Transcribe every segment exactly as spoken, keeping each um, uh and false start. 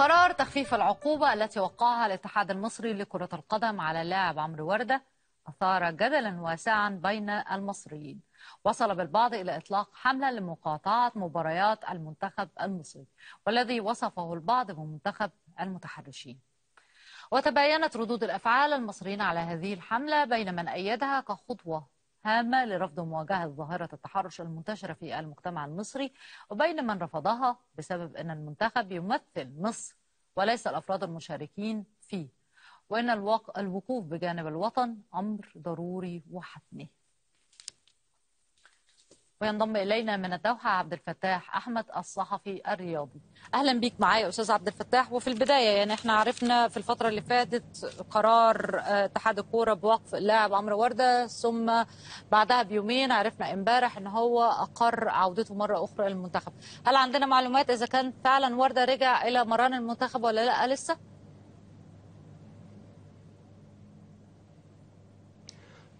قرار تخفيف العقوبة التي وقعها الاتحاد المصري لكرة القدم على اللاعب عمرو وردة أثار جدلا واسعا بين المصريين. وصل بالبعض إلى إطلاق حملة لمقاطعة مباريات المنتخب المصري والذي وصفه البعض بمنتخب المتحرشين. وتباينت ردود الأفعال المصريين على هذه الحملة بين من أيدها كخطوة هامة لرفض مواجهة ظاهرة التحرش المنتشرة في المجتمع المصري، وبين من رفضها بسبب أن المنتخب يمثل مصر وليس الأفراد المشاركين فيه، وأن الوقوف بجانب الوطن أمر ضروري وحتمي. وينضم إلينا من الدوحة عبد الفتاح أحمد الصحفي الرياضي. أهلا بيك معايا أستاذ عبد الفتاح. وفي البداية يعني احنا عرفنا في الفترة اللي فاتت قرار اتحاد الكورة بوقف اللاعب عمرو وردة، ثم بعدها بيومين عرفنا امبارح إن هو أقر عودته مرة أخرى للمنتخب. هل عندنا معلومات إذا كان فعلا وردة رجع إلى مران المنتخب ولا لا لسه؟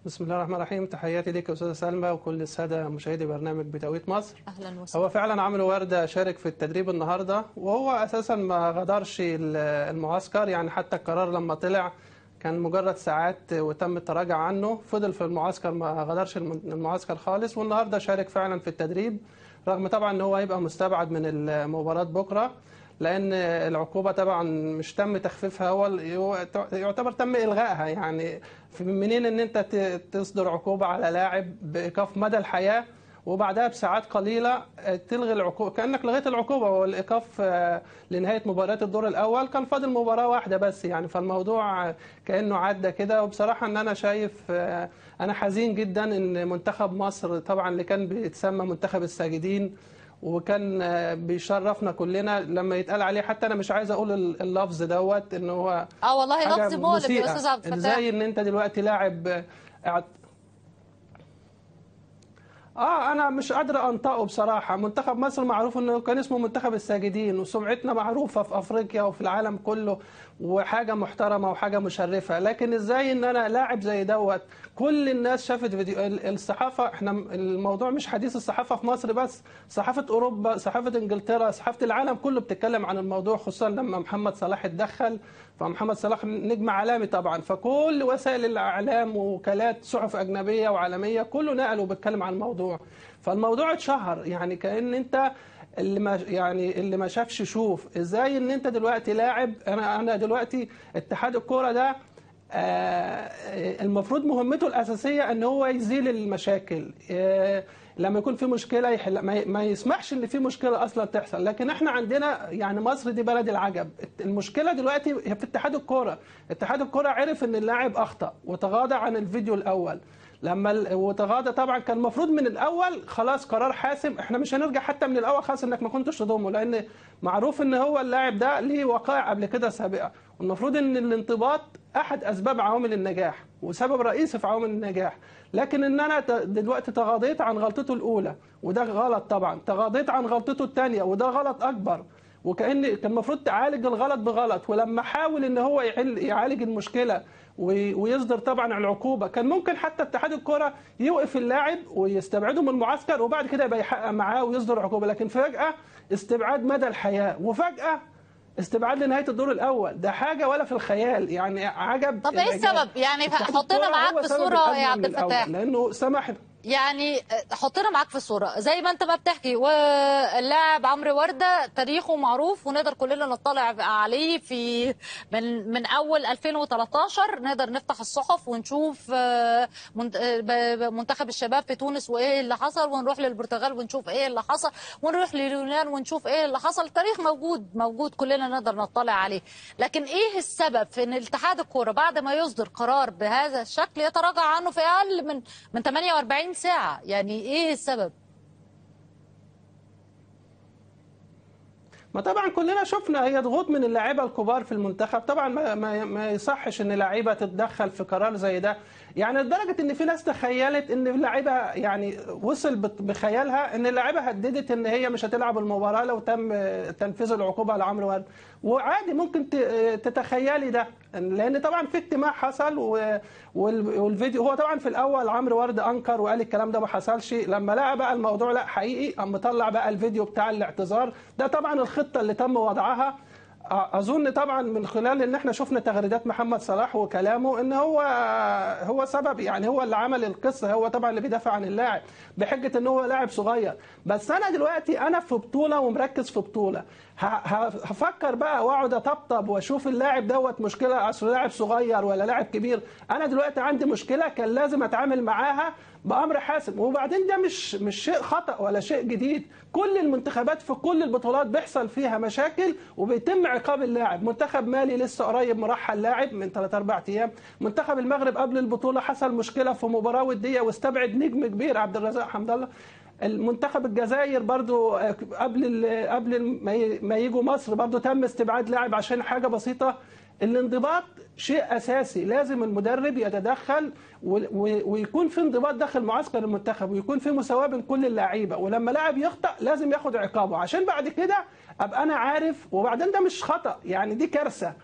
بسم الله الرحمن الرحيم، تحياتي ليك يا استاذه سلمى وكل الساده مشاهدي برنامج بتوقيت مصر. اهلا وسهلا. هو فعلا عمرو وردة شارك في التدريب النهارده، وهو اساسا ما غادرش المعسكر، يعني حتى القرار لما طلع كان مجرد ساعات وتم التراجع عنه، فضل في المعسكر ما غادرش المعسكر خالص، والنهارده شارك فعلا في التدريب، رغم طبعا ان هو هيبقى مستبعد من المباراه بكره لان العقوبه طبعا مش تم تخفيفها، اول يعتبر تم الغائها. يعني منين ان انت تصدر عقوبه على لاعب بايقاف مدى الحياه وبعدها بساعات قليله تلغي العقوبه؟ كانك لغيت العقوبه. والايقاف لنهايه مباريات الدور الاول كان فاضل مباراه واحده بس، يعني فالموضوع كانه عدى كده. وبصراحه ان انا شايف، انا حزين جدا ان منتخب مصر طبعا اللي كان بيتسمى منتخب الساجدين وكان بيشرفنا كلنا، لما يتقال عليه حتى انا مش عايز اقول اللفظ دوت ان هو اه والله لفظ مؤلم يا استاذ عبد الفتاح، زي ان انت دلوقتي لاعب اه انا مش قادر انطقه بصراحه. منتخب مصر معروف انه كان اسمه منتخب الساجدين، وسمعتنا معروفه في افريقيا وفي العالم كله، وحاجه محترمه وحاجه مشرفه. لكن ازاي ان انا لاعب زي دوت كل الناس شافت فيديو الصحافه؟ احنا الموضوع مش حديث الصحافه في مصر بس، صحافه اوروبا، صحافه انجلترا، صحافه العالم كله بتتكلم عن الموضوع، خصوصا لما محمد صلاح اتدخل. فمحمد صلاح نجم عالمي طبعا، فكل وسائل الاعلام ووكالات صحف اجنبيه وعالميه كله نقلوا بيتكلم عن الموضوع. فالموضوع اتشهر، يعني كأن انت اللي ما يعني اللي ما شافش شوف. ازاي ان انت دلوقتي لاعب، انا انا دلوقتي اتحاد الكوره ده آه المفروض مهمته الاساسيه ان هو يزيل المشاكل، آه لما يكون في مشكله يحل، ما يسمحش ان في مشكله اصلا تحصل. لكن احنا عندنا يعني مصر دي بلد العجب، المشكله دلوقتي هي في اتحاد الكوره. اتحاد الكوره عرف ان اللاعب اخطا وتغاضى عن الفيديو الاول، لما وتغاضى طبعا كان المفروض من الاول خلاص قرار حاسم، احنا مش هنرجع حتى من الاول خالص انك ما كنتش تضمه، لان معروف ان هو اللاعب ده ليه وقائع قبل كده سابقه، والمفروض ان الانضباط احد اسباب عوامل النجاح وسبب رئيسي في عوامل النجاح. لكن ان انا دلوقتي تغاضيت عن غلطته الاولى وده غلط طبعا، تغاضيت عن غلطته الثانيه وده غلط اكبر، وكأن كان المفروض تعالج الغلط بغلط. ولما حاول ان هو يعالج المشكله ويصدر طبعا العقوبه، كان ممكن حتى اتحاد الكره يوقف اللاعب ويستبعده من المعسكر وبعد كده يبقى يحقق معاه ويصدر عقوبه. لكن فجاه استبعاد مدى الحياه، وفجاه استبعاد لنهايه الدور الاول، ده حاجه ولا في الخيال، يعني عجب. طب ايه السبب؟ يعني حطينا معاك في صوره يا عبد الفتاح، لانه سمح يعني حطينا معاك في الصوره زي ما انت ما بتحكي، واللاعب عمرو وردة تاريخه معروف ونقدر كلنا نطلع عليه في من من اول ألفين وثلاثة عشر، نقدر نفتح الصحف ونشوف منتخب الشباب في تونس وايه اللي حصل، ونروح للبرتغال ونشوف ايه اللي حصل، ونروح لليونان ونشوف ايه اللي حصل. التاريخ موجود موجود كلنا نقدر نطلع عليه. لكن ايه السبب في ان اتحاد الكوره بعد ما يصدر قرار بهذا الشكل يتراجع عنه في اقل من من ثمانية وأربعين ساعة؟ يعني ايه السبب؟ ما طبعا كلنا شفنا هي ضغوط من اللاعيبه الكبار في المنتخب، طبعا ما ما يصحش ان لاعيبه تتدخل في قرار زي ده، يعني لدرجه ان في ناس تخيلت ان اللاعيبه يعني وصل بخيالها ان اللاعيبه هددت ان هي مش هتلعب المباراه لو تم تنفيذ العقوبه على عمرو وردة، وعادي ممكن تتخيلي ده، لان طبعا في اجتماع حصل والفيديو هو طبعا في الاول عمرو وردة انكر وقال الكلام ده ما حصلش، لما لقى بقى الموضوع لا حقيقي قام مطلع بقى الفيديو بتاع الاعتذار ده، طبعا الخطه اللي تم وضعها اظن طبعا من خلال ان احنا شفنا تغريدات محمد صلاح وكلامه ان هو هو سبب، يعني هو اللي عمل القصه، هو طبعا اللي بيدافع عن اللاعب بحجه ان هو لاعب صغير. بس انا دلوقتي انا في بطوله ومركز في بطوله، هفكر بقى واقعد اطبطب واشوف اللاعب دوت مشكله اصل لاعب صغير ولا لاعب كبير. انا دلوقتي عندي مشكله كان لازم اتعامل معاها بأمر حاسم. وبعدين ده مش مش شيء خطأ ولا شيء جديد، كل المنتخبات في كل البطولات بيحصل فيها مشاكل وبيتم عقاب اللاعب. منتخب مالي لسه قريب مرحل لاعب من ثلاثة أربعة ايام، منتخب المغرب قبل البطولة حصل مشكلة في مباراة ودية واستبعد نجم كبير عبد الرزاق حمد الله. المنتخب الجزائر برضو قبل قبل ما يجوا مصر برضو تم استبعاد لاعب عشان حاجة بسيطة. الانضباط شيء اساسي، لازم المدرب يتدخل ويكون في انضباط داخل معسكر المنتخب ويكون في مساواه بين كل اللعيبه، ولما لاعب يخطأ لازم ياخد عقابه عشان بعد كده ابقى انا عارف. وبعدين ده مش خطأ، يعني دي كارثه،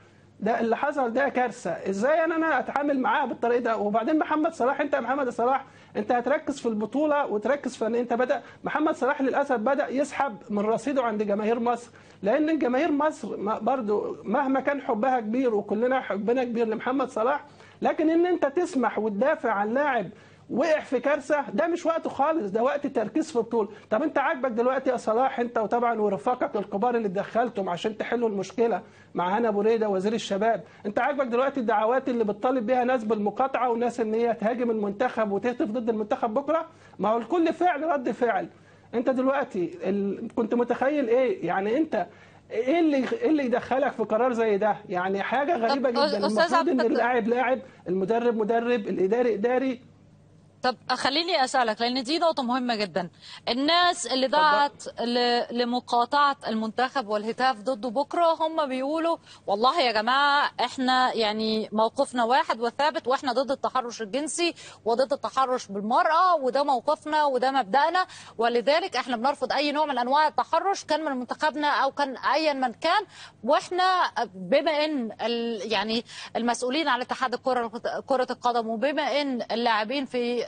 ده اللي حصل ده كارثه، ازاي انا انا اتعامل معاها بالطريقه ده؟ وبعدين محمد صلاح، انت يا محمد صلاح انت هتركز في البطوله وتركز في ان انت بدأ محمد صلاح للاسف بدأ يسحب من رصيده عند جماهير مصر، لان جماهير مصر برضو مهما كان حبها كبير وكلنا حبنا كبير لمحمد صلاح، لكن ان انت تسمح وتدافع عن لاعب وقع في كارثه ده مش وقته خالص، ده وقت التركيز في البطوله. طب انت عاجبك دلوقتي يا صلاح انت وطبعا ورفاقك الكبار اللي اتدخلتم عشان تحلوا المشكله مع هاني أبو ريده وزير الشباب، انت عاجبك دلوقتي الدعوات اللي بتطالب بيها ناس بالمقاطعه وناس ان هي تهاجم المنتخب وتهتف ضد المنتخب بكره؟ ما هو الكل فعل رد فعل. انت دلوقتي ال... كنت متخيل ايه؟ يعني انت ايه اللي ايه اللي يدخلك في قرار زي ده؟ يعني حاجه غريبه جدا. المفروض ان اللاعب لاعب، المدرب مدرب، الاداري اداري. طب خليني اسالك لان دي نقطه مهمه جدا، الناس اللي دعت لمقاطعه المنتخب والهتاف ضده بكره هم بيقولوا والله يا جماعه احنا يعني موقفنا واحد وثابت، واحنا ضد التحرش الجنسي وضد التحرش بالمراه، وده موقفنا وده مبدأنا، ولذلك احنا بنرفض اي نوع من انواع التحرش كان من منتخبنا او كان ايا من كان. واحنا بما ان يعني المسؤولين على اتحاد الكره كره القدم وبما ان اللاعبين في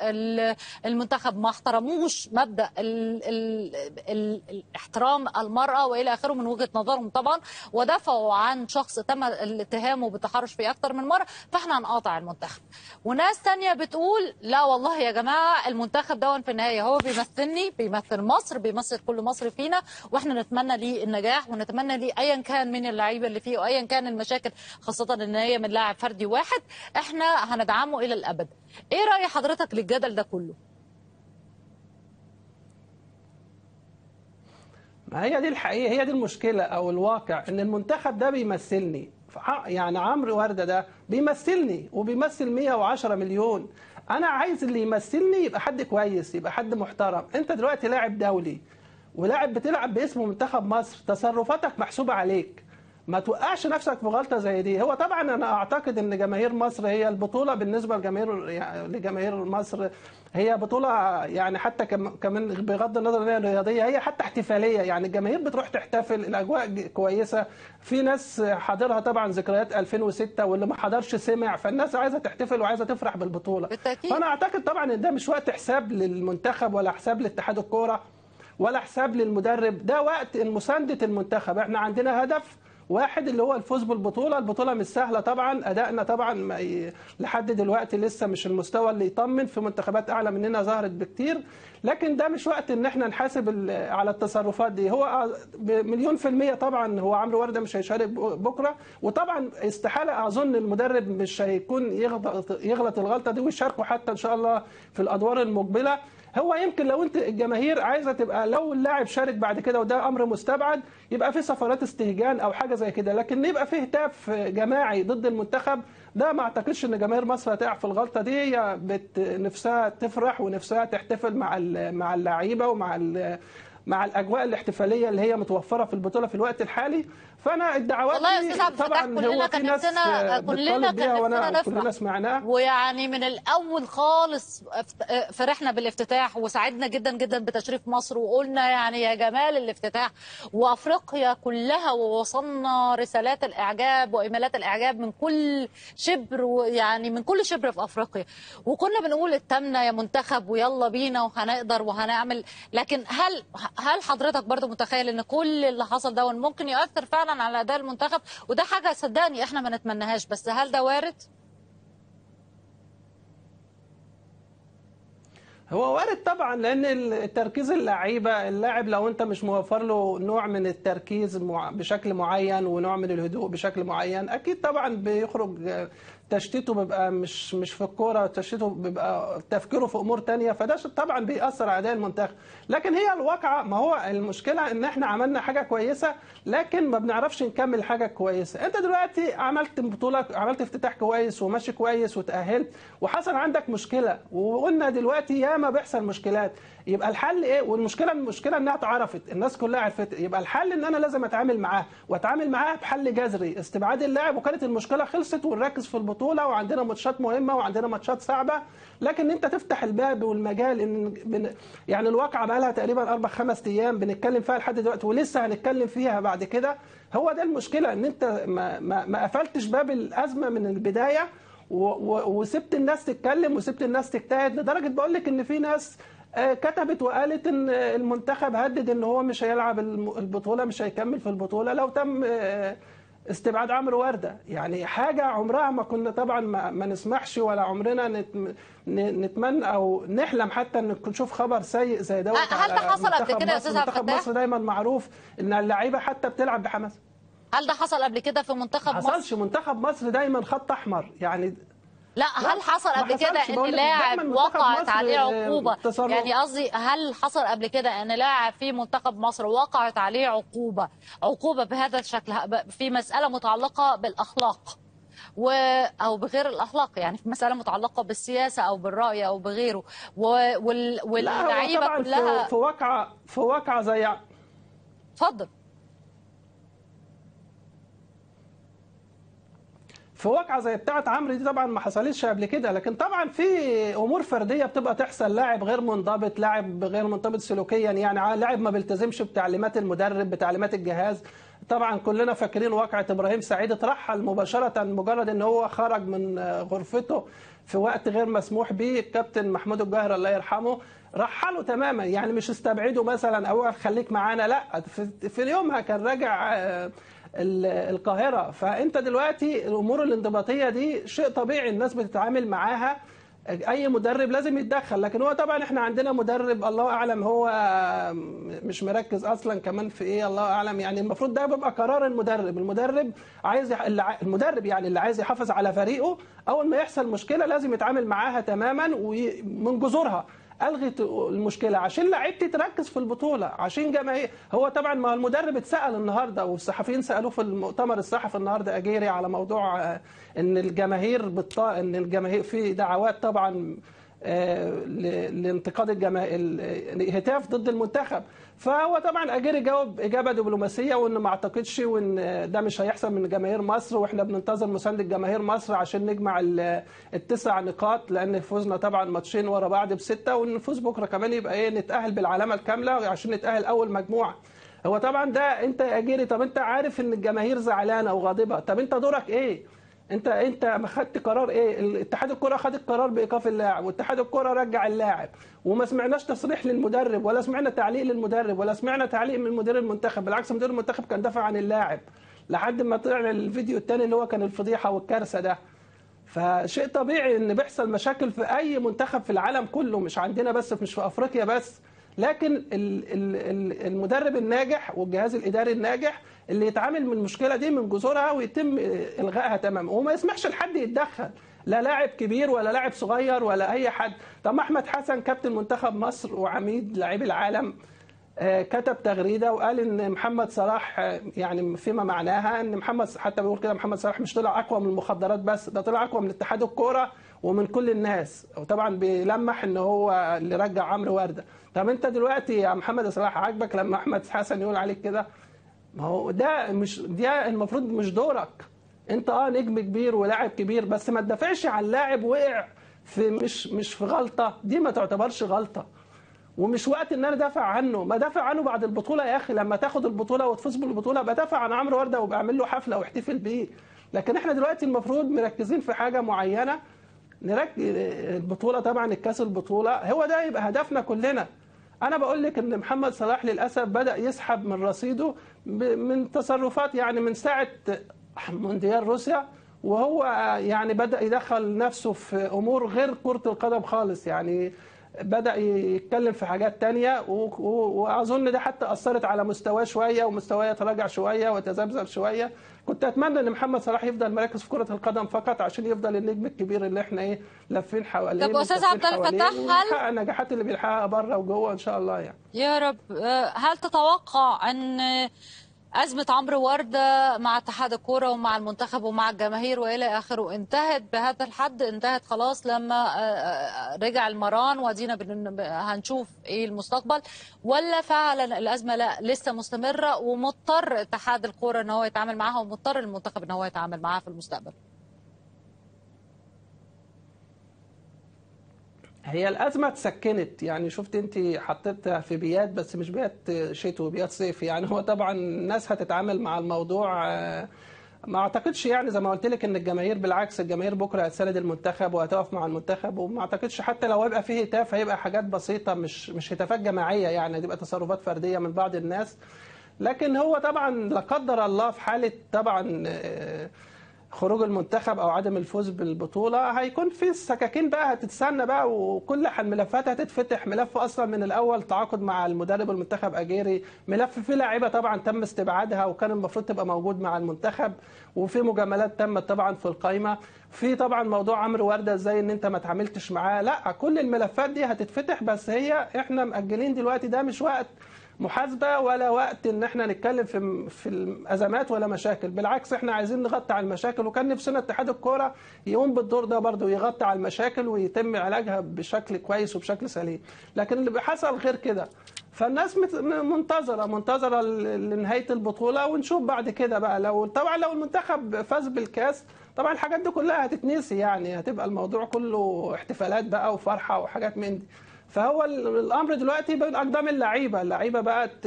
المنتخب ما احترموش مبدأ ال ال ال الاحترام المرأة والى اخره من وجهة نظرهم طبعا، ودافعوا عن شخص تم اتهامه بالتحرش في اكتر من مرة، فاحنا هنقاطع المنتخب. وناس تانية بتقول لا والله يا جماعة المنتخب ده في النهاية هو بيمثلني، بيمثل مصر، بيمثل كل مصري فينا، واحنا نتمنى ليه النجاح ونتمنى ليه ايا كان من اللعيبة اللي فيه وايا كان المشاكل، خاصة ان هي من لاعب فردي واحد، احنا هندعمه الى الابد. ايه رأي حضرتك الجدل ده كله؟ ما هي دي الحقيقه، هي دي المشكله او الواقع، ان المنتخب ده بيمثلني، يعني عمرو وردة ده بيمثلني وبيمثل مئة وعشرة مليون. انا عايز اللي يمثلني يبقى حد كويس، يبقى حد محترم. انت دلوقتي لاعب دولي ولاعب بتلعب باسم منتخب مصر، تصرفاتك محسوبه عليك، ما توقعش نفسك في غلطه زي دي. هو طبعا انا اعتقد ان جماهير مصر هي البطوله بالنسبه لجماهير يعني لجماهير مصر هي بطوله، يعني حتى كمان بغض النظر ان هي رياضيه هي حتى احتفاليه، يعني الجماهير بتروح تحتفل، الاجواء كويسه، في ناس حاضرها طبعا ذكريات ألفين وستة واللي ما حضرش سمع، فالناس عايزه تحتفل وعايزه تفرح بالبطوله بالتأكيد. فانا اعتقد طبعا ان ده مش وقت حساب للمنتخب ولا حساب لاتحاد الكوره ولا حساب للمدرب، ده وقت مسانده المنتخب. احنا عندنا هدف واحد اللي هو الفوز بالبطوله، البطوله مش سهله طبعا، ادائنا طبعا لحد دلوقتي لسه مش المستوى اللي يطمن، في منتخبات اعلى مننا ظهرت بكتير، لكن ده مش وقت ان احنا نحاسب على التصرفات دي. هو مليون في المية طبعا هو عمرو وردة مش هيشارك بكره، وطبعا استحاله اظن المدرب مش هيكون يغلط يغلط الغلطه دي ويشاركه حتى ان شاء الله في الادوار المقبله. هو يمكن لو انت الجماهير عايزه تبقى لو اللاعب شارك بعد كده وده امر مستبعد يبقى في سفرات استهجان او حاجه زي كده، لكن يبقى في هتاف جماعي ضد المنتخب ده ما اعتقدش ان جماهير مصر هتقع في الغلطه دي. هي نفسها تفرح ونفسها تحتفل مع مع اللعيبه ومع مع الاجواء الاحتفاليه اللي هي متوفره في البطوله في الوقت الحالي. فانا الدعوات طبعا كلنا كان نفسنا كلنا كان نفسنا نفرح، ويعني من الاول خالص فرحنا بالافتتاح وسعدنا جدا جدا بتشريف مصر وقلنا يعني يا جمال الافتتاح، وافريقيا كلها ووصلنا رسالات الاعجاب وايمالات الاعجاب من كل شبر، ويعني من كل شبر في افريقيا، وكنا بنقول التامنه يا منتخب ويلا بينا وهنقدر وهنعمل. لكن هل هل حضرتك برضو متخيل ان كل اللي حصل ده ممكن يؤثر فعلا على اداء المنتخب؟ وده حاجه صدقني احنا ما نتمناهاش، بس هل ده وارد؟ هو وارد طبعا، لان تركيز اللعيبه، اللاعب لو انت مش موفر له نوع من التركيز بشكل معين ونوع من الهدوء بشكل معين، اكيد طبعا بيخرج تشتيته بيبقى مش مش في الكوره، تشتيته بيبقى تفكيره في امور ثانيه، فده طبعا بيأثر على اداء المنتخب. لكن هي الواقعه، ما هو المشكله ان احنا عملنا حاجه كويسه لكن ما بنعرفش نكمل حاجه كويسه. انت دلوقتي عملت بطوله، عملت افتتاح كويس وماشي كويس وتأهلت، وحصل عندك مشكله، وقلنا دلوقتي ياما بيحصل مشكلات، يبقى الحل ايه؟ والمشكله المشكله انها اتعرفت، الناس كلها عرفت، يبقى الحل ان انا لازم اتعامل معاها، واتعامل معاها بحل جذري، استبعاد اللاعب، وكانت المشكله خلصت ونركز في البطوله. وعندنا ماتشات مهمه وعندنا ماتشات صعبه، لكن انت تفتح الباب والمجال. ان بن... يعني الواقعه بقى لها تقريبا اربع خمس ايام بنتكلم فيها لحد دلوقتي، ولسه هنتكلم فيها بعد كده. هو ده المشكله، ان انت ما, ما... ما قفلتش باب الازمه من البدايه، و... و... وسبت الناس تتكلم وسبت الناس تجتهد، لدرجه بقول لك ان في ناس كتبت وقالت ان المنتخب هدد ان هو مش هيلعب البطوله، مش هيكمل في البطوله لو تم استبعاد عمرو وردة. يعني حاجة عمرها ما كنا طبعا ما, ما نسمحش، ولا عمرنا نتمنى أو نحلم حتى أن نشوف خبر سيء زي دوت. هل ده حصل قبل كده يا أستاذ عبد الفتاح؟ منتخب مصر دايما معروف أن اللعيبة حتى بتلعب بحماس. هل ده حصل قبل كده في منتخب مصر؟ ما حصلش، منتخب مصر دايما خط أحمر يعني. لا هل حصل قبل كده ان لاعب وقعت عليه عقوبه؟ يعني قصدي هل حصل قبل كده ان لاعب في منتخب مصر وقعت عليه عقوبه، عقوبه بهذا الشكل في مساله متعلقه بالاخلاق و او بغير الاخلاق، يعني في مساله متعلقه بالسياسه او بالراي او بغيره، واللعيبه وال... كلها في واقعه في واقعه زي اتفضل في واقعه زي بتاعت عمرو دي طبعا ما حصلتش قبل كده. لكن طبعا في امور فرديه بتبقى تحصل، لاعب غير منضبط، لاعب غير منضبط سلوكيا، يعني لاعب ما بيلتزمش بتعليمات المدرب، بتعليمات الجهاز. طبعا كلنا فاكرين واقعه ابراهيم سعيد، اترحل مباشره مجرد ان هو خرج من غرفته في وقت غير مسموح به، الكابتن محمود الجاهرة الله يرحمه رحله تماما، يعني مش استبعده مثلا او خليك معانا، لا في يومها كان راجع القاهرة. فأنت دلوقتي الأمور الانضباطية دي شيء طبيعي الناس بتتعامل معاها، أي مدرب لازم يتدخل. لكن هو طبعا احنا عندنا مدرب الله أعلم هو مش مركز أصلا كمان في إيه، الله أعلم. يعني المفروض ده بيبقى قرار المدرب، المدرب عايز المدرب يعني اللي عايز يحافظ على فريقه، أول ما يحصل مشكلة لازم يتعامل معاها تماما ومن جذورها، ألغت المشكلة عشان لعيبتي تركز في البطولة، عشان جماهير. هو طبعا ما المدرب اتسأل النهارده والصحفيين سألوه في المؤتمر الصحفي النهارده اجيري على موضوع ان الجماهير بتط... ان الجماهير في دعوات طبعا لانتقاد الجماهير، الهتاف ضد المنتخب. فهو طبعا اجيري جاوب اجابه دبلوماسيه، وانه ما اعتقدش وان ده مش هيحصل من جماهير مصر، واحنا بننتظر مساندة جماهير مصر عشان نجمع التسع نقاط، لان فوزنا طبعا ماتشين ورا بعض بسته، ونفوز بكره كمان يبقى ايه، نتاهل بالعلامه الكامله عشان نتاهل اول مجموعه. هو طبعا ده انت يا اجيري، طب انت عارف ان الجماهير زعلانه وغاضبه، طب انت دورك ايه؟ انت انت ما خدت قرار ايه؟ الاتحاد الكره خد القرار بايقاف اللاعب، واتحاد الكره رجع اللاعب، وما سمعناش تصريح للمدرب، ولا سمعنا تعليق للمدرب، ولا سمعنا تعليق من مدير المنتخب، بالعكس مدير المنتخب كان دافع عن اللاعب لحد ما طلع الفيديو الثاني اللي هو كان الفضيحه والكارثه ده. فشيء طبيعي ان بيحصل مشاكل في اي منتخب في العالم كله، مش عندنا بس، مش في افريقيا بس. لكن المدرب الناجح والجهاز الاداري الناجح اللي يتعامل من المشكله دي من جذورها ويتم الغائها تماما، وما يسمحش لحد يتدخل، لا لاعب كبير ولا لاعب صغير ولا اي حد. طب احمد حسن كابتن منتخب مصر وعميد لاعبي العالم كتب تغريده وقال ان محمد صلاح، يعني فيما معناها ان محمد، حتى بيقول كده محمد صلاح مش طلع اقوى من المخدرات بس، ده طلع اقوى من اتحاد الكوره ومن كل الناس، وطبعا بيلمح ان هو اللي رجع عمرو وردة. طب انت دلوقتي يا محمد صلاح عاجبك لما احمد حسن يقول عليك كده؟ ما هو ده مش، ده المفروض مش دورك انت. اه نجم كبير ولاعب كبير، بس ما تدافعش عن لاعب وقع في مش مش في غلطه، دي ما تعتبرش غلطه، ومش وقت ان انا دافع عنه. ما دافع عنه بعد البطوله يا اخي، لما تاخد البطوله وتفوز بالبطوله بدافع عن عمرو وردة وبعمل له حفله واحتفل بيه. لكن احنا دلوقتي المفروض مركزين في حاجه معينه، نركز البطوله طبعا، الكاس البطوله هو ده يبقى هدفنا كلنا. انا بقول لك ان محمد صلاح للاسف بدا يسحب من رصيده من تصرفات، يعني من ساعه مونديال روسيا وهو يعني بدا يدخل نفسه في امور غير كره القدم خالص، يعني بدأ يتكلم في حاجات تانية، وأظن ده حتى أثرت على مستواه شوية، ومستواه تراجع شوية وتذبذب شوية. كنت أتمنى إن محمد صلاح يفضل مركز في كرة القدم فقط عشان يفضل النجم الكبير اللي إحنا إيه لافين حواليه. طب أستاذ عبد الفتاح، هل النجاحات اللي بيلحقها بره وجوه إن شاء الله يعني يا رب، هل تتوقع أن أزمة عمرو وردة مع اتحاد الكورة ومع المنتخب ومع الجماهير وإلى آخره انتهت بهذا الحد؟ انتهت خلاص لما رجع المران ودينا هنشوف إيه المستقبل، ولا فعلا الأزمة لا لسه مستمرة ومضطر اتحاد الكورة إن هو يتعامل معها ومضطر المنتخب إن هو يتعامل معها في المستقبل؟ هي الأزمة اتسكنت، يعني شفت أنت حطيتها في بيات، بس مش بيات شتوي وبيات صيف، يعني هو طبعا الناس هتتعامل مع الموضوع. ما أعتقدش يعني زي ما قلت لك إن الجماهير، بالعكس الجماهير بكرة هتساند المنتخب وهتقف مع المنتخب، وما أعتقدش حتى لو هيبقى فيه هتاف هيبقى حاجات بسيطة، مش مش هتافات جماعية، يعني هتبقى تصرفات فردية من بعض الناس. لكن هو طبعا لا قدر الله في حالة طبعا خروج المنتخب او عدم الفوز بالبطوله هيكون في السكاكين بقى هتتسنى بقى، وكل الملفات هتتفتح. ملف اصلا من الاول تعاقد مع المدرب المنتخب اجيري، ملف في لاعيبه طبعا تم استبعادها وكان المفروض تبقى موجود مع المنتخب، وفي مجاملات تمت طبعا في القايمه، في طبعا موضوع عمرو وردة ازاي ان انت ما تعاملتش معاه. لا، كل الملفات دي هتتفتح، بس هي احنا مأجلين دلوقتي، ده مش وقت محاسبه ولا وقت ان احنا نتكلم في في الازمات ولا مشاكل. بالعكس احنا عايزين نغطي على المشاكل، وكان نفسنا اتحاد الكوره يقوم بالدور ده برضه، يغطي على المشاكل ويتم علاجها بشكل كويس وبشكل سليم، لكن اللي حصل غير كده. فالناس منتظره منتظره لنهايه البطوله ونشوف بعد كده بقى. لو طبعا لو المنتخب فاز بالكاس طبعا الحاجات دي كلها هتتنسي، يعني هتبقى الموضوع كله احتفالات بقى وفرحه وحاجات من دي. فهو الامر دلوقتي بين اقدام اللعيبه، اللعيبه بقت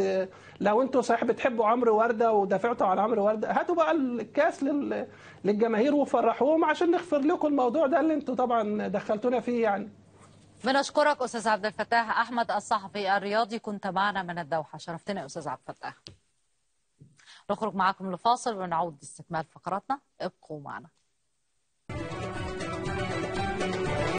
لو انتوا صحيح بتحبوا عمرو وردة ودافعتوا عن عمرو وردة هاتوا بقى الكاس للجماهير وفرحوهم عشان نغفر لكم الموضوع ده اللي انتوا طبعا دخلتونا فيه. يعني بنشكرك استاذ عبد الفتاح احمد الصحفي الرياضي، كنت معنا من الدوحه، شرفتنا يا استاذ عبد الفتاح. نخرج معاكم لفاصل ونعود لاستكمال فقراتنا، ابقوا معنا.